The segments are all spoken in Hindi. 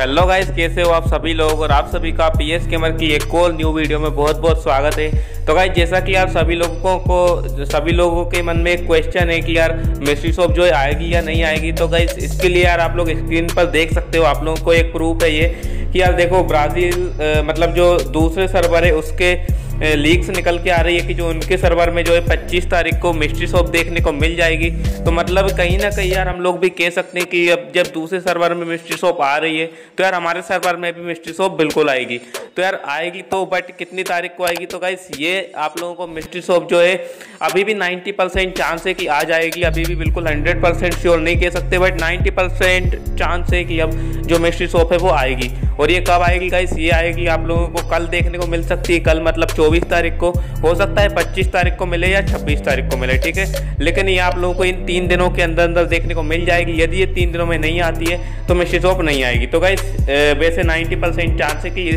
हेलो गाइस, कैसे हो आप सभी लोग। और आप सभी का पीएस कैमल की एक और न्यू वीडियो में बहुत बहुत स्वागत है। तो गाइस, जैसा कि आप सभी लोगों के मन में एक क्वेश्चन है कि यार मिस्ट्री शॉप जो आएगी या नहीं आएगी। तो गाइस, इसके लिए यार आप लोग स्क्रीन पर देख सकते हो, आप लोगों को एक प्रूफ है ये कि यार देखो ब्राज़ील मतलब जो दूसरे सर्वर है उसके लीक्स निकल के आ रही है कि जो उनके सर्वर में जो है 25 तारीख को मिस्ट्री शॉप देखने को मिल जाएगी। तो मतलब कहीं ना कहीं यार हम लोग भी कह सकते हैं कि अब जब दूसरे सर्वर में मिस्ट्री शॉप आ रही है तो यार हमारे सर्वर में भी मिस्ट्री शॉप बिल्कुल आएगी। तो यार आएगी तो बट कितनी तारीख को आएगी। तो गाइस, ये आप लोगों को मिस्ट्री शॉप जो है अभी भी 90% चांस है कि आ जाएगी। अभी भी बिल्कुल 100% श्योर नहीं कह सकते, बट 90% चांस है कि अब जो मिस्ट्री शॉप है वो आएगी। और ये कब आएगी गाइस? ये आएगी आप लोगों को कल देखने को मिल सकती है। कल मतलब 24 तारीख को, हो सकता है 25 तारीख को मिले या 26 तारीख को मिले, ठीक है। लेकिन ये आप लोगों को इन 3 दिनों के अंदर अंदर देखने को मिल जाएगी। यदि ये 3 दिनों में नहीं आती है तो मिस्ट्री शॉप नहीं आएगी। तो गाइस, वैसे 90% चांस है कि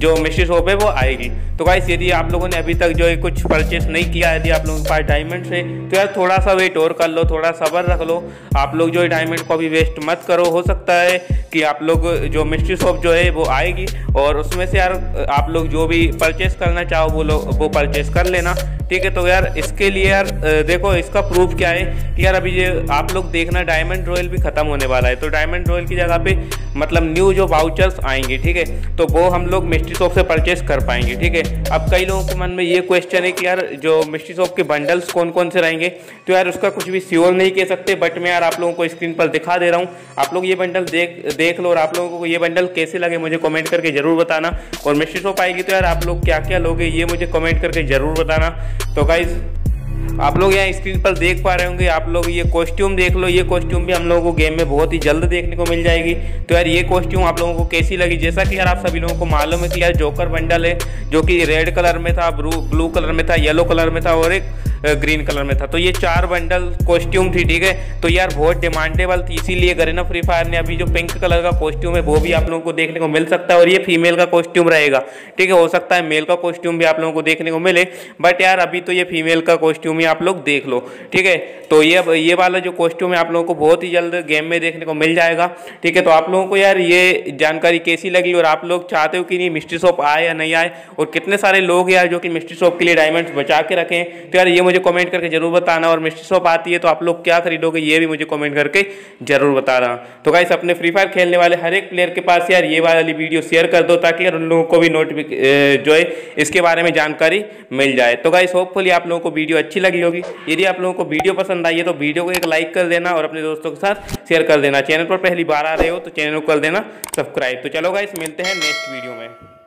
जो मिस्ट्री शॉप है वो आएगी। तो गाइस, यदि आप लोगों ने अभी तक जो है कुछ परचेस नहीं किया, यदि आप लोगों के पास डायमंड है तो यार थोड़ा सा वेट और कर लो, थोड़ा सब्र रख लो। आप लोग जो है डायमंड को अभी वेस्ट मत करो। हो सकता है कि आप लोग जो मिस्ट्री शॉप जो है वो आएगी और उसमें से यार आप लोग जो भी परचेस करना चाहो वो परचेस कर लेना, ठीक है। तो यार इसके लिए यार देखो इसका प्रूफ क्या है कि यार अभी ये आप लोग देखना डायमंड रॉयल भी खत्म होने वाला है। तो डायमंड रॉयल की जगह पे मतलब न्यू जो वाउचर्स आएंगे, ठीक है, तो वो हम लोग मिस्ट्री शॉप से परचेस कर पाएंगे, ठीक है। अब कई लोगों के मन में ये क्वेश्चन है कि यार जो मिस्ट्री शॉप के बंडल्स कौन कौन से रहेंगे। तो यार उसका कुछ भी श्योर नहीं कह सकते, बट मैं यार आप लोगों को स्क्रीन पर दिखा दे रहा हूँ। आप लोग ये बंडल देख लो और आप लोगों को ये बंडल कैसे लगे मुझे कमेंट करके जरूर बताना। और मिस्ट्री शॉप आएगी तो यार आप लोग क्या क्या लोगे ये मुझे कमेंट करके जरूर बताना। तो गाइस, आप लोग यहाँ स्क्रीन पर देख पा रहे होंगे, आप लोग ये कॉस्ट्यूम देख लो। ये कॉस्ट्यूम भी हम लोगों को गेम में बहुत ही जल्द देखने को मिल जाएगी। तो यार ये कॉस्ट्यूम आप लोगों को कैसी लगी? जैसा कि यार आप सभी लोगों को मालूम है कि यार जोकर बंडल है जो कि रेड कलर में था, ब्लू कलर में था, येलो कलर में था और एक ग्रीन कलर में था। तो ये 4 बंडल कॉस्ट्यूम थी, ठीक है। तो यार बहुत डिमांडेबल थी, इसीलिए गरेना फ्री फायर ने अभी जो पिंक कलर का कॉस्ट्यूम है वो भी आप लोगों को देखने को मिल सकता है। और ये फीमेल का कॉस्ट्यूम रहेगा, ठीक है। हो सकता है मेल का कॉस्ट्यूम भी आप लोगों को देखने को मिले, बट यार अभी तो ये फीमेल का कॉस्ट्यूम ही आप लोग देख लो, ठीक है। तो ये वाला जो कॉस्ट्यूम है आप लोगों को बहुत ही जल्द गेम में देखने को मिल जाएगा, ठीक है। तो आप लोगों को यार ये जानकारी कैसी लगी और आप लोग चाहते हो कि नहीं मिस्ट्री शॉप आए या नहीं आए, और कितने सारे लोग यार जो कि मिस्ट्री शॉप के लिए डायमंड्स बचा के रखें, तो यार ये मुझे कमेंट करके जरूर बताना। और मिस्ट्री शॉप आती है तो आप लोग क्या खरीदोगे ये भी मुझे कमेंट करके जरूर बताना। तो गाइस, अपने फ्री फायर खेलने वाले हर एक प्लेयर के पास यार ये वाली वीडियो शेयर कर दो ताकि यार उन लोगों को भी नोटिफिकेशन जो है इसके बारे में जानकारी मिल जाए। तो गाइस, होपफुली आप लोगों को वीडियो अच्छी लगी होगी। यदि आप लोगों को वीडियो पसंद आई है तो वीडियो को एक लाइक कर देना और अपने दोस्तों के साथ शेयर कर देना। चैनल पर पहली बार आ रहे हो तो चैनल को कर देना सब्सक्राइब। तो चलो गाइस, मिलते हैं नेक्स्ट वीडियो में।